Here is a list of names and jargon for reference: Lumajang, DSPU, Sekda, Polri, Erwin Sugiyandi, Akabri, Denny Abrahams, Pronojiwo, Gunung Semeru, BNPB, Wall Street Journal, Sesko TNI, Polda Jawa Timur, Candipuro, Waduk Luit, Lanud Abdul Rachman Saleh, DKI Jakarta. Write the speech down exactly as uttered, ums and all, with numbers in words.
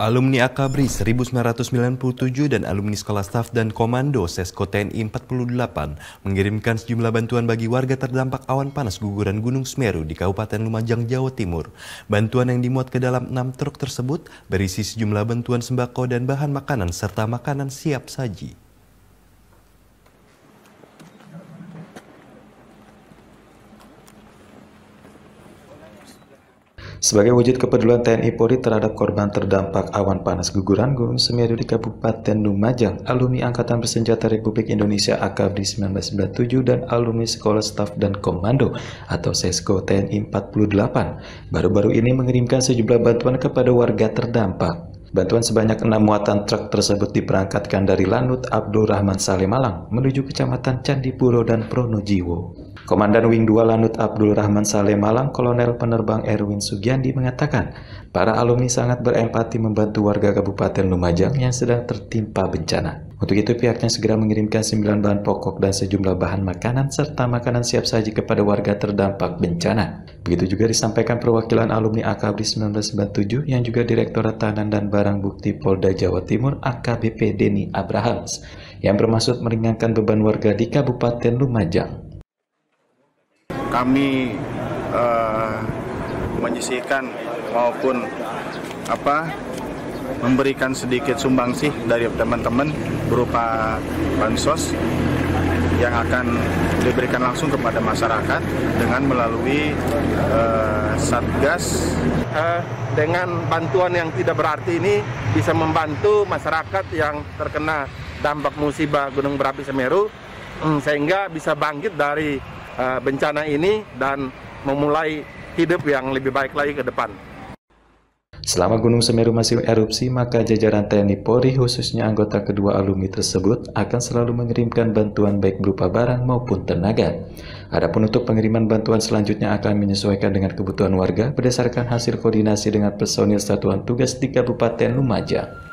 Alumni Akabri seribu sembilan ratus sembilan puluh tujuh dan alumni Sekolah Staf dan Komando Sesko T N I empat puluh delapan mengirimkan sejumlah bantuan bagi warga terdampak awan panas guguran Gunung Semeru di Kabupaten Lumajang, Jawa Timur. Bantuan yang dimuat ke dalam enam truk tersebut berisi sejumlah bantuan sembako dan bahan makanan serta makanan siap saji. Sebagai wujud kepedulian T N I Polri terhadap korban terdampak awan panas guguran Gunung Semeru di Kabupaten Lumajang, alumni Angkatan Bersenjata Republik Indonesia Akabri seribu sembilan ratus sembilan puluh tujuh dan alumni Sekolah Staf dan Komando atau Sesko T N I empat puluh delapan baru-baru ini mengirimkan sejumlah bantuan kepada warga terdampak. Bantuan sebanyak enam muatan truk tersebut diberangkatkan dari Lanud Abdul Rachman Saleh Malang menuju Kecamatan Candipuro dan Pronojiwo. Komandan Wing dua Lanud Abdul Rachman Saleh Malang, Kolonel Penerbang Erwin Sugiyandi mengatakan, para alumni sangat berempati membantu warga Kabupaten Lumajang yang sedang tertimpa bencana. Untuk itu pihaknya segera mengirimkan sembilan bahan pokok dan sejumlah bahan makanan serta makanan siap saji kepada warga terdampak bencana. Begitu juga disampaikan perwakilan alumni Akabri seribu sembilan ratus sembilan puluh tujuh yang juga Direktorat Tahanan dan Barang Bukti Polda Jawa Timur A K B P Denny Abrahams yang bermaksud meringankan beban warga di Kabupaten Lumajang. Kami uh, menyisihkan maupun apa memberikan sedikit sumbangsih dari teman-teman berupa bansos yang akan diberikan langsung kepada masyarakat dengan melalui uh, satgas. Uh, dengan bantuan yang tidak berarti ini bisa membantu masyarakat yang terkena dampak musibah Gunung Berapi Semeru um, sehingga bisa bangkit dari bencana ini dan memulai hidup yang lebih baik lagi ke depan. Selama Gunung Semeru masih erupsi, maka jajaran T N I Polri khususnya anggota kedua alumni tersebut akan selalu mengirimkan bantuan baik berupa barang maupun tenaga. Adapun untuk pengiriman bantuan selanjutnya akan menyesuaikan dengan kebutuhan warga berdasarkan hasil koordinasi dengan personil satuan tugas di Kabupaten Lumajang.